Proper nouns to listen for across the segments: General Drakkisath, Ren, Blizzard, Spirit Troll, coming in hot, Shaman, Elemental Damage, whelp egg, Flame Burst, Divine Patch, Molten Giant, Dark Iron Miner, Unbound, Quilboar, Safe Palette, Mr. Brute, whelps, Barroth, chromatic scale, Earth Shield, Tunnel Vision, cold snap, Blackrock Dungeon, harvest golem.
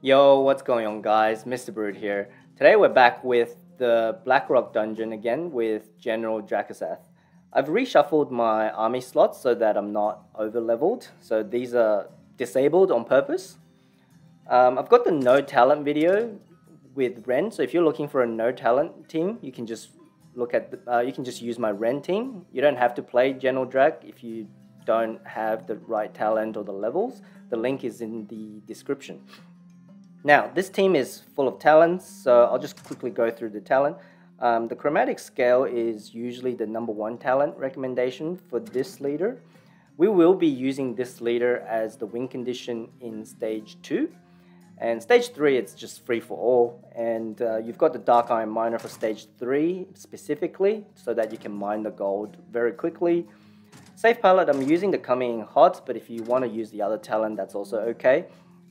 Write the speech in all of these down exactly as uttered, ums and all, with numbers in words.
Yo, what's going on guys, Mister Brute here. Today we're back with the Blackrock Dungeon again with General Drakkisath. I've reshuffled my army slots so that I'm not over leveled, so these are disabled on purpose. Um, I've got the no talent video with Ren, so if you're looking for a no talent team, you can just look at, the, uh, you can just use my Ren team. You don't have to play General Drak if you don't have the right talent or the levels. The link is in the description. Now, this team is full of talents, so I'll just quickly go through the talent. Um, the chromatic scale is usually the number one talent recommendation for this leader. We will be using this leader as the win condition in stage two. And stage three, it's just free for all. And uh, you've got the Dark Iron Miner for stage three specifically, so that you can mine the gold very quickly. Safe Palette, I'm using the coming in hot, but if you want to use the other talent, that's also okay.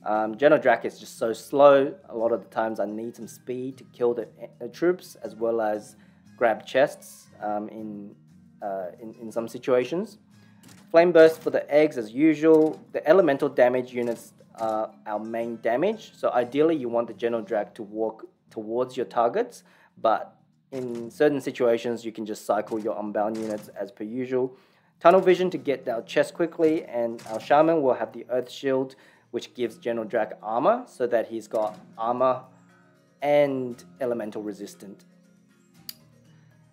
Um, General Drak is just so slow, a lot of the times I need some speed to kill the, the troops as well as grab chests um, in, uh, in, in some situations. Flame Burst for the eggs as usual. The elemental damage units are our main damage, so ideally you want the General Drak to walk towards your targets, but in certain situations you can just cycle your Unbound units as per usual. Tunnel Vision to get our chest quickly, and our Shaman will have the Earth Shield, which gives General Drak armor, so that he's got armor and elemental resistant.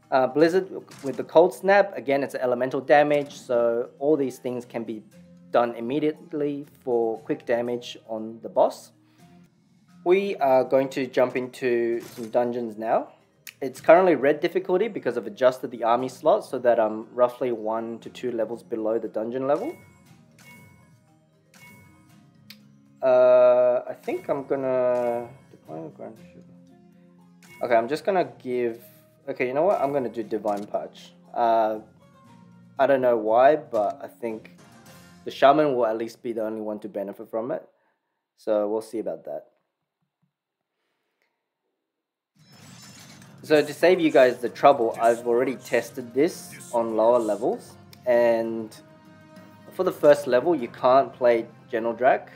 Uh, Blizzard with the cold snap, again it's elemental damage, so all these things can be done immediately for quick damage on the boss. We are going to jump into some dungeons now. It's currently red difficulty because I've adjusted the army slot so that I'm roughly one to two levels below the dungeon level. Uh, I think I'm gonna... Okay, I'm just gonna give... Okay, you know what? I'm gonna do Divine Patch. Uh, I don't know why, but I think the Shaman will at least be the only one to benefit from it. So we'll see about that. So to save you guys the trouble, I've already tested this on lower levels. And for the first level, you can't play General Drak,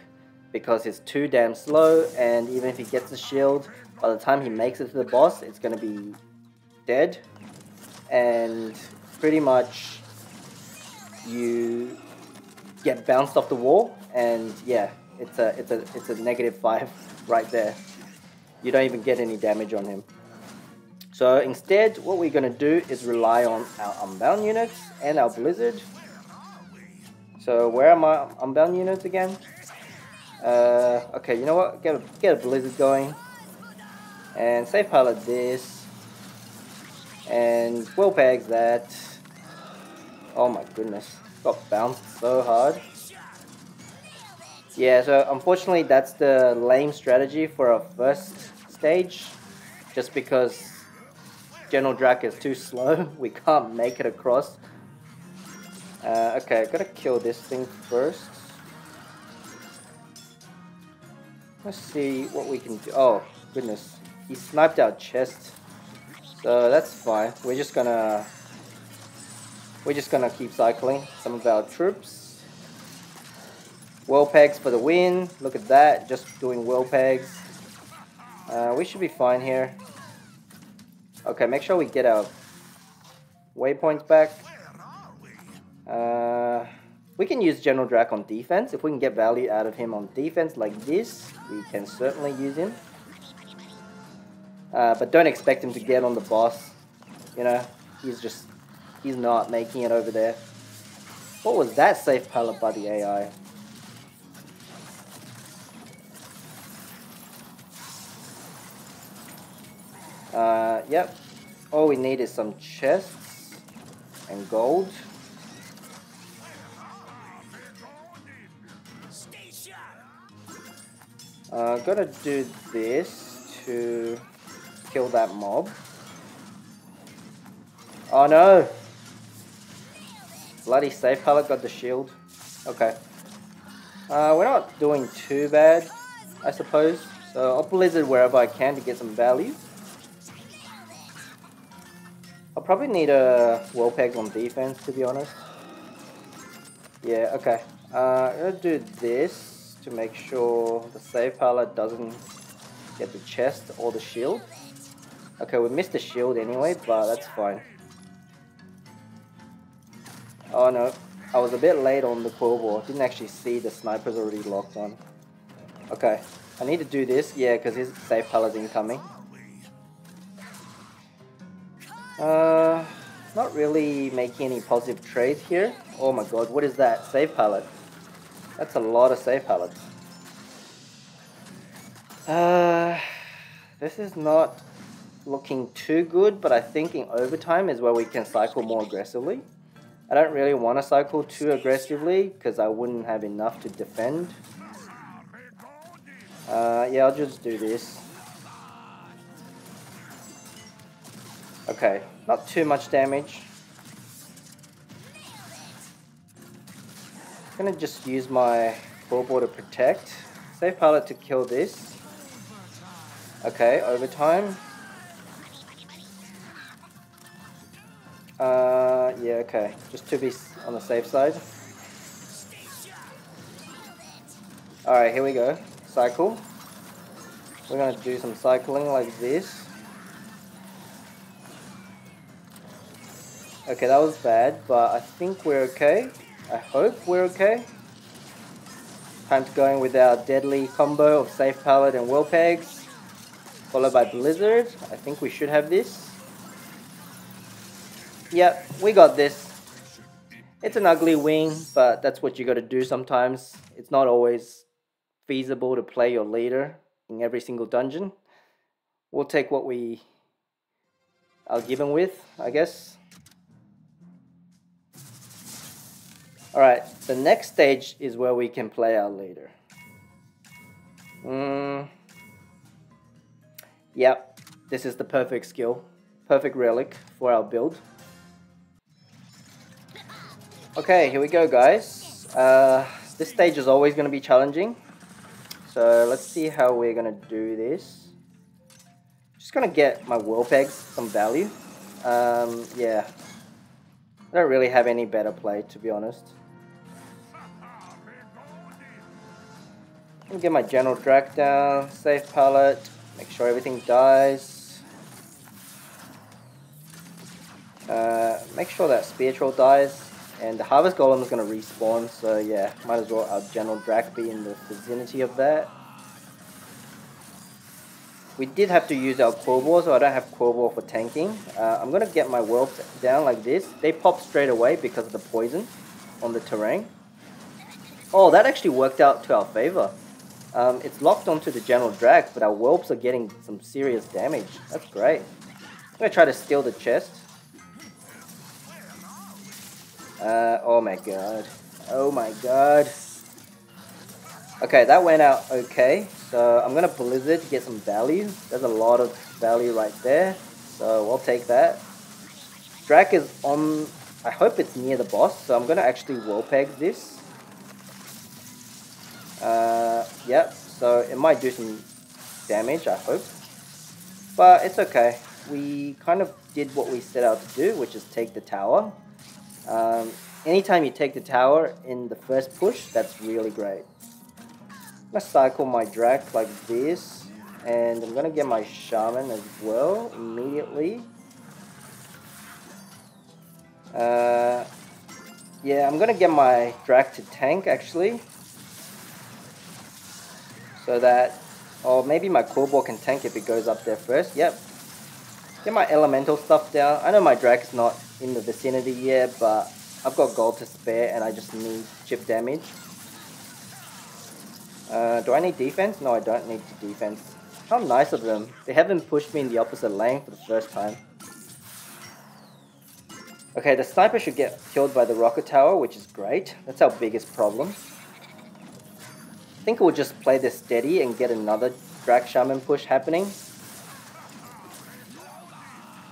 because he's too damn slow, and even if he gets the shield, by the time he makes it to the boss, it's going to be dead. And pretty much you get bounced off the wall, and yeah, it's a it's a it's a negative five right there. You don't even get any damage on him. So instead, what we're going to do is rely on our Unbound units and our Blizzard. So where are my Unbound units again? Uh, okay, you know what? Get a, get a Blizzard going, and Safe Palette this, and whelp egg that. Oh my goodness, got bounced so hard. Yeah, so unfortunately that's the lame strategy for our first stage, just because General Drak is too slow. We can't make it across. Uh, okay, gotta kill this thing first. Let's see what we can do. Oh, goodness. He sniped our chest. So that's fine. We're just gonna... We're just gonna keep cycling some of our troops. Whirl pegs for the win. Look at that. Just doing whirl pegs. Uh, we should be fine here. Okay, make sure we get our waypoints back. Uh... We can use General Drak on defense. If we can get value out of him on defense like this, we can certainly use him. Uh, but don't expect him to get on the boss. You know, he's just, he's not making it over there. What was that Safe Palette by the A I? Uh, yep. All we need is some chests and gold. Uh, gotta do this to kill that mob. Oh no! Bloody Safe Palette got the shield. Okay. Uh, we're not doing too bad, I suppose. So I'll Blizzard wherever I can to get some value. I'll probably need a whelp egg on defense, to be honest. Yeah, okay. Uh, I'm gonna do this to make sure the Safe Palette doesn't get the chest or the shield. Okay, we missed the shield anyway, but that's fine. Oh no, I was a bit late on the Quilboar. Didn't actually see the snipers already locked on. Okay, I need to do this, yeah, because his Safe Paladin's incoming. Uh, not really making any positive trades here. Oh my god, what is that? Safe Palette. That's a lot of Safe Palettes. Uh, this is not looking too good, but I think in overtime is where we can cycle more aggressively. I don't really want to cycle too aggressively because I wouldn't have enough to defend. Uh, yeah, I'll just do this. Okay, not too much damage. I'm gonna just use my Quilboar to protect. Safe Palette to kill this. Okay, overtime. Uh, yeah, okay, just to be on the safe side. Alright, here we go. Cycle. We're gonna do some cycling like this. Okay, that was bad, but I think we're okay. I hope we're okay. Time to go in with our deadly combo of Safe Palette and whirl pegs, followed by Blizzard. I think we should have this. Yep, we got this. It's an ugly wing, but that's what you gotta do sometimes. It's not always feasible to play your leader in every single dungeon. We'll take what we are given with, I guess. Alright, the next stage is where we can play our leader. Mm. Yep, this is the perfect skill. Perfect relic for our build. Okay, here we go guys. Uh, this stage is always going to be challenging. So let's see how we're going to do this. Just going to get my whirl pegs some value. Um, yeah. I don't really have any better play, to be honest. I'm gonna get my General Drakkisath down, Safe Palette, make sure everything dies. Uh, make sure that Spirit Troll dies, and the Harvest Golem is gonna respawn, so yeah, might as well our General Drakkisath be in the vicinity of that. We did have to use our Quilboar, so I don't have Quilboar for tanking. Uh, I'm going to get my whelps down like this. They pop straight away because of the poison on the terrain. Oh, that actually worked out to our favor. Um, it's locked onto the General Drakkisath, but our whelps are getting some serious damage. That's great. I'm going to try to steal the chest. Uh, oh my god. Oh my god. Okay, that went out okay. So I'm going to Blizzard to get some value. There's a lot of value right there. So I'll take that. Drakkisath is on... I hope it's near the boss. So I'm going to actually whirl peg this. Uh, yep. So it might do some damage, I hope. But it's okay. We kind of did what we set out to do, which is take the tower. Um, anytime you take the tower in the first push, that's really great. I'm going to cycle my Drakkisath like this, and I'm going to get my Shaman as well, immediately. Uh, yeah, I'm going to get my Drakkisath to tank, actually. So that, or maybe my Quilboar can tank if it goes up there first, yep. Get my elemental stuff down. I know my Drakkisath is not in the vicinity yet, but I've got gold to spare and I just need chip damage. Uh, do I need defense? No, I don't need to defense. How nice of them. They haven't pushed me in the opposite lane for the first time. Okay, the sniper should get killed by the rocket tower, which is great. That's our biggest problem. I think we'll just play this steady and get another Drakkisath Shaman push happening.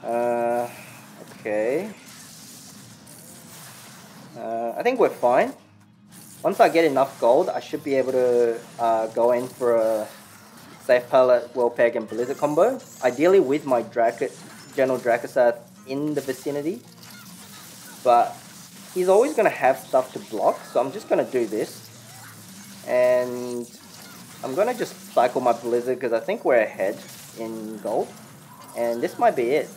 Uh, okay. Uh, I think we're fine. Once I get enough gold, I should be able to uh, go in for a Safe Palette, whirl peg and Blizzard combo. Ideally with my Drakkisath, General Drakkisath in the vicinity. But he's always going to have stuff to block, so I'm just going to do this. And going to just cycle my Blizzard because I think we're ahead in gold. And this might be it.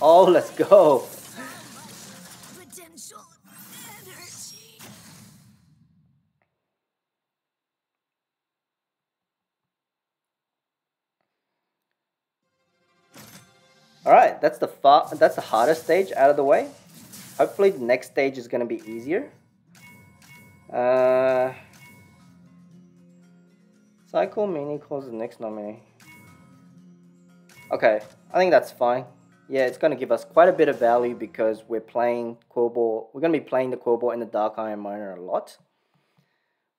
Oh, let's go. Alright, that's the far that's the hardest stage out of the way. Hopefully the next stage is going to be easier. Uh, cycle mini calls the next nominee. Okay, I think that's fine. Yeah, it's going to give us quite a bit of value because we're playing Quilboar. We're going to be playing the Quilboar and the Dark Iron Miner a lot.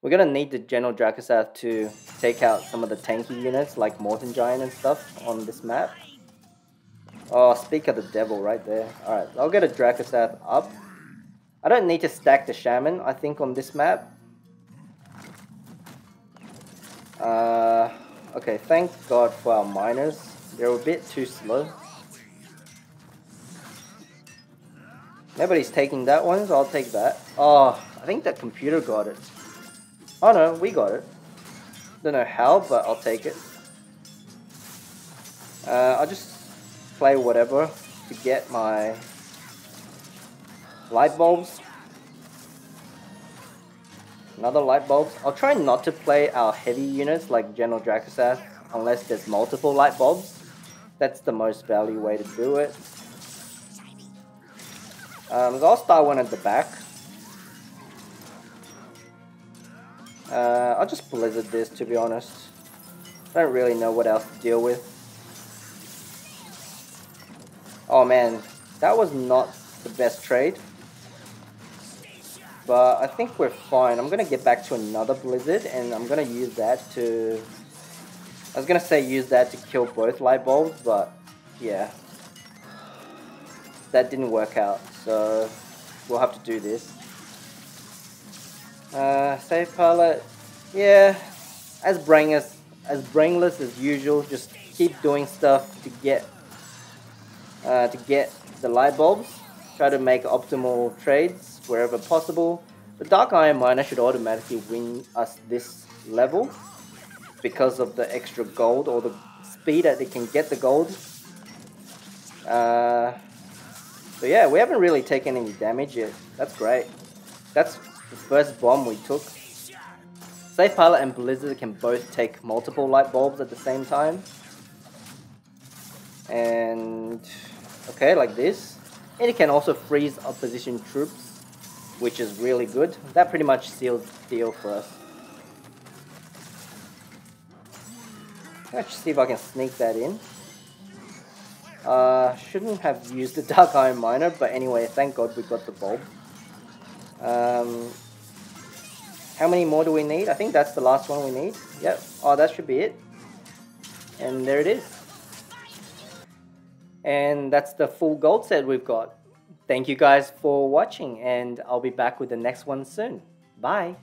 We're going to need the General Drakkisath to take out some of the tanky units like Molten Giant and stuff on this map. Oh, speak of the devil right there. Alright, I'll get a Drakkisath up. I don't need to stack the Shaman, I think, on this map. Uh, okay, thank God for our miners. They're a bit too slow. Nobody's taking that one, so I'll take that. Oh, I think that computer got it. Oh no, we got it. Don't know how, but I'll take it. Uh, I'll just play whatever to get my light bulbs. Another light bulbs. I'll try not to play our heavy units like General Drakkisath unless there's multiple light bulbs. That's the most value way to do it. Um, I'll start one at the back. Uh, I'll just Blizzard this, to be honest. I don't really know what else to deal with. Oh man, that was not the best trade, but I think we're fine. I'm going to get back to another Blizzard and I'm going to use that to... I was going to say use that to kill both light bulbs, but yeah, that didn't work out, so we'll have to do this. Uh, Safe Palette, yeah, as brainless, as brainless as usual, just keep doing stuff to get... Uh, to get the light bulbs, try to make optimal trades wherever possible. The Dark Iron Miner should automatically win us this level because of the extra gold or the speed that they can get the gold. Uh, so yeah, we haven't really taken any damage yet. That's great. That's the first bomb we took. Safe Pilot and Blizzard can both take multiple light bulbs at the same time. And okay, like this, and it can also freeze opposition troops, which is really good. That pretty much seals the deal for us. Let's see if I can sneak that in. Uh, shouldn't have used the Dark Iron Miner, but anyway, thank God we got the bulb. Um, how many more do we need? I think that's the last one we need. Yep. Oh, that should be it. And there it is. And that's the full gold set we've got. Thank you guys for watching, and I'll be back with the next one soon. Bye!